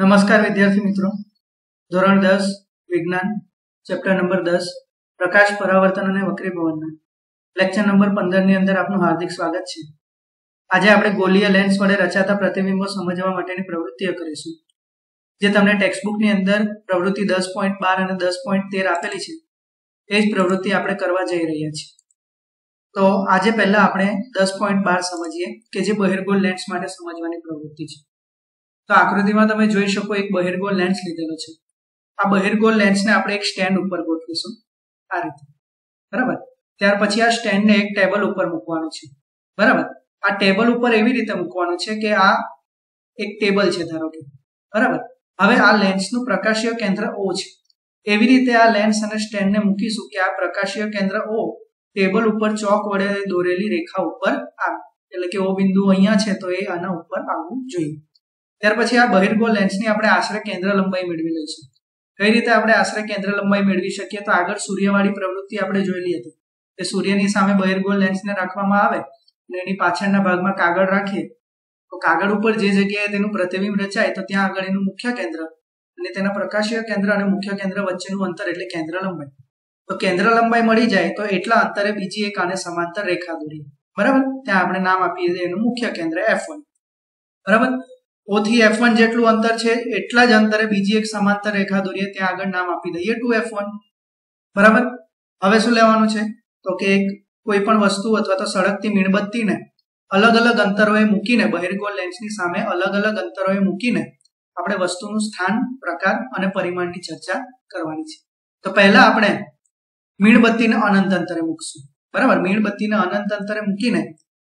नमस्कार विद्यार्थी मित्रों, धोरण 10 विज्ञान चैप्टर नंबर 10 प्रकाश परावर्तन अने वक्रीभवन लेक्चर नंबर 15 ની અંદર આપનું હાર્દિક સ્વાગત છે। આજે આપણે ગોલીય લેન્સ વડે રચાતા પ્રતિબિંબો સમજવા માટેની પ્રવૃત્તિઓ કરીશું, જે તમને ટેક્સ્ટ બુક ની અંદર પ્રવૃત્તિ 10.12 અને 10.13 આપેલી છે। એ જ પ્રવૃત્તિ આપણે કરવા જઈ રહ્યા છીએ। તો આજે પહેલા આપણે 10.12 સમજીએ કે જે બહિર્ગોળ લેન્સ માટે સમજવાની પ્રવૃત્તિ છે। तो आकृति में तमे जोई शको एक बहिर्गोल लेंस लीधेलो छे। आ बहिर्गोल लेंस ने आपणे एक स्टेन्ड उपर गोठवीशुं आ रीते, बराबर। त्यार पछी आ स्टेन्ड ने एक टेबल उपर मूकवानो छे, बराबर। आ टेबल उपर एवी रीते मूकवानो छे के आ एक टेबल छे धारो के, बराबर। हवे आ लेंस नुं प्रकाशीय केंद्र ओ छे। एवी रीते आ लेंस अने स्टेन्ड ने मूकीशुं के आ प्रकाशीय केंद्र ओ टेबल उपर चोक वडे दोरेली रेखा उपर आवे, एटले के ओ बिंदु अहींया छे तो ए आना उपर आववुं जोईए। त्यार पछी आ बहिर्गोल लेंस ने आपणे आश्रय केंद्र लंबाई मेळवी लईशुं। कई रीते आपणे आश्रय केंद्र लंबाई मेळवी शकीए तो आगळ सूर्यवाळी प्रवृत्ति आपणे जोईली हती के सूर्यनी सामे बहिर्गोल लेंस ने राखवामां आवे अने एनी पाछळना भागमां कागळ राखीए तो कागळ उपर जे जग्याए तेनुं प्रतिबिंब रचाय तो त्यां आगळ एनुं मुख्य केंद्र अने तेना प्रकाशीय केंद्र अने मुख्य केंद्र वच्चेनुं अंतर एटले केंद्र लंबाई। तो केंद्र लंबाई मळी जाय तो एटला अंतरे बीजी एक आने समांतर रेखा दोरीए, बराबर। त्यां आपणे नाम आपीए एनुं मुख्य केंद्र F1, बराबर। O થી F1 જેટલું અંતર છે એટલા જ અંતરે બીજી એક સમાંતર રેખા દોરીએ, ત્યાં આગળ નામ આપી દઈએ 2F1, બરાબર। હવે શું લેવાનું છે તો કે કોઈ પણ વસ્તુ અથવા તો સળગતી મીણબત્તીને અલગ અલગ અંતરોએ મૂકીને, બહિર્ગોળ લેન્સની સામે અલગ અલગ અંતરોએ મૂકીને આપણે વસ્તુનું સ્થાન, પ્રકાર અને પરિમાણની ચર્ચા કરવાની છે। તો પહેલા આપણે મીણબત્તીને અનંત અંતરે મૂકશું, બરાબર। મીણબત્તીને અનંત અંતરે મૂકીને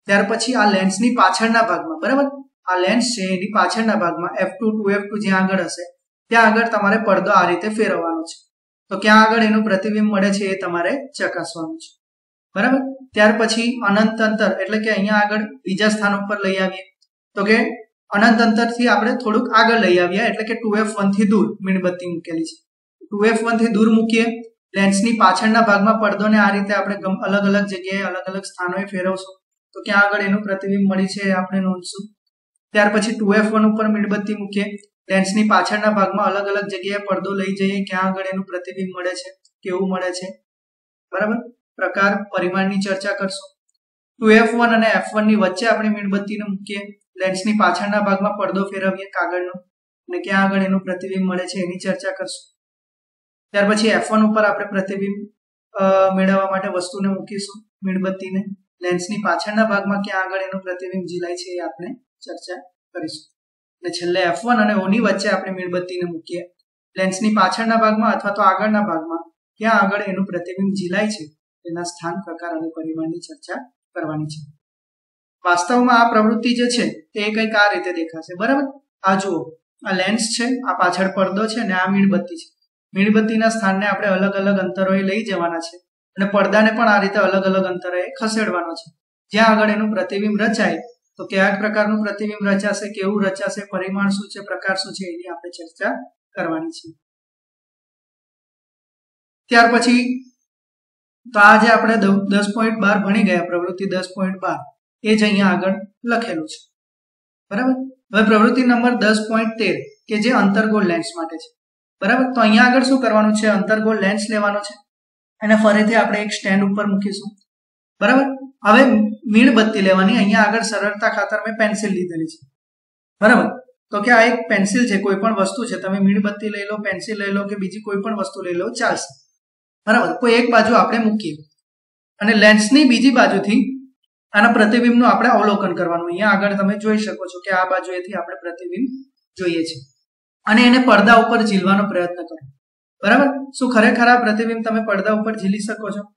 ત્યાર પછી આ લેન્સની પાછળના ભાગમાં, બરાબર, आ लेंस छे एनी पाछळना भागमां F2 2F2 ज्यां आगळ हशे त्यां आगळ तमारे पडदो आ रीते फेरववानो छे। तो क्यां आगळ एनुं प्रतिबिंब मळे छे ए तमारे चकासवानुं छे, बराबर। त्यार पछी अनंत अंतर एटले के अहींया आगळ बीजा स्थान उपर लई आवीए तो के अनंत अंतरथी आपणे थोडुंक आगळ लई आवीए एटले के 2F1 थी दूर मीणबत्ती मूकेली छे। 2F1 थी दूर मूकीए, लेन्सनी पाछळना भागमां पडदोने आ रीते आपणे अलग अलग जग्याए अलग अलग स्थानोए फेरवशुं तो क्यां आगळ एनुं प्रतिबिंब मळी छे आपणे नोंधशुं। त्यार पछी 2F1 उपर मीणबत्ती मूकीए, लेंसनी पाछळना भागमां अलग अलग जग्याए पडदो लई जईए, क्यां आगळ एनुं प्रतिबिंब मळे छे, केवुं मळे छे, बराबर। प्रकार परिमाणनी चर्चा करशुं। 2F1 अने F1 ની વચ્ચે આપણે મીણબત્તીને મૂકીએ, લેન્સની પાછળના ભાગમાં પડદો ફેરવીએ કાગળનો અને ક્યાં આગળ એનું પ્રતિબિંબ મળે છે એની ચર્ચા કરશું। ત્યાર પછી F1 ઉપર આપણે પ્રતિબિંબ મેળવવા માટે વસ્તુને મૂકીશું, મીણબત્તીને, લેન્સની પાછળના ભાગમાં ક્યાં આગળ એનું પ્રતિબિંબ ઝીલાય છે એ આપણે चर्चा करीशुं। F1 अने O ની વચ્ચે આપણે મીણબત્તીને મૂકીએ, લેન્સની પાછળના ભાગમાં અથવા તો આગળના ભાગમાં ક્યાં આગળ એનું પ્રતિબિંબ ઝીલાય છે તેના સ્થાન, પ્રકાર અને પરિમાણની ચર્ચા કરવાની છે। વાસ્તવમાં આ પ્રવૃત્તિ જે છે તે કંઈક આ રીતે દેખાશે, બરાબર। આ જુઓ, આ લેન્સ છે, આ પાછળ પડદો છે અને આ મીણબત્તી છે। મીણબત્તીના સ્થાનને આપણે અલગ અલગ અંતરોએ લઈ જવાના છે અને પડદાને પણ આ રીતે અલગ અલગ અંતરોએ ખસેડવાનો છે જ્યાં આગળ એનું પ્રતિબિંબ રચાય तो क्या प्रकार प्रतिबिंब रचाशे, केवुं रचाशे, परिमाण शुं छे, प्रकार शुं छे एनी आपणे चर्चा करवानी छे। त्यार पछी तो आज आपणे 10.12 भणी गया, प्रवृत्ति 10.12 ए ज अहींया आगळ लखेलुं छे, बराबर। हवे प्रवृत्ति नंबर 10.13 के जे अंतर्गोल लेंस माटे छे, बराबर। तो अहींया आगळ शुं करवानुं छे, अंतर्गोल लेंस लेवानो छे अने फरीथी आपणे एक स्टेन्ड उपर मूकीशुं, बराबर। हवे मीणबत्ती लेवानी, अहींया आगळ सरळता खातर में पेन्सिल लीधेली छे, बराबर। तो के आ एक पेन्सिल छे, कोई पण वस्तु छे, तमे मीणबत्ती लई लो, पेन्सिल लई लो के बीजी कोई पण वस्तु लई लो चालशे, बराबर। कोई एक बाजू आपणे मूकीए अने लेन्सनी बीजी बाजुथी आना प्रतिबिंबनुं आपणे अवलोकन करवानुं। अहींया आगळ तमे जोई शको छो के आ बाजुएथी आपणे प्रतिबिंब जोईए छे अने एने पडदा उपर झीलवानो प्रयत्न करो, बराबर। शुं खरेखर आ प्रतिबिंब तमे पडदा उपर झीली शको छो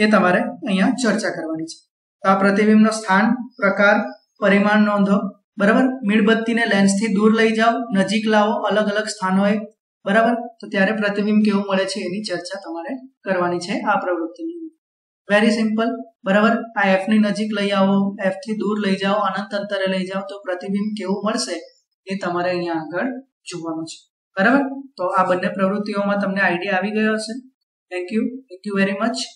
ये तमारे अहींया चर्चा करवानी छे। तो आ प्रतिबिंबनो स्थान, प्रकार, परिमाण नोंधो, बराबर। मीणबत्तीने लेंसथी दूर लई जाओ, नजीक लावो, अलग अलग स्थानोए, बराबर। तो त्यारे प्रतिबिंब केवुं मळे छे एनी चर्चा तमारे करवानी छे आ प्रवृत्तिनी। वेरी सिंपल, बराबर। आ F ની नजीक લઈ આવો, F થી દૂર લઈ જાઓ, અનંત અંતરે લઈ જાઓ તો પ્રતિબિંબ કેવું મળશે એ તમારે અહીંયા આગળ જોવાનું છે, બરાબર। તો આ બંને પ્રવૃત્તિઓમાં તમને આઈડિયા આવી ગયો હશે। Thank you, thank you very much.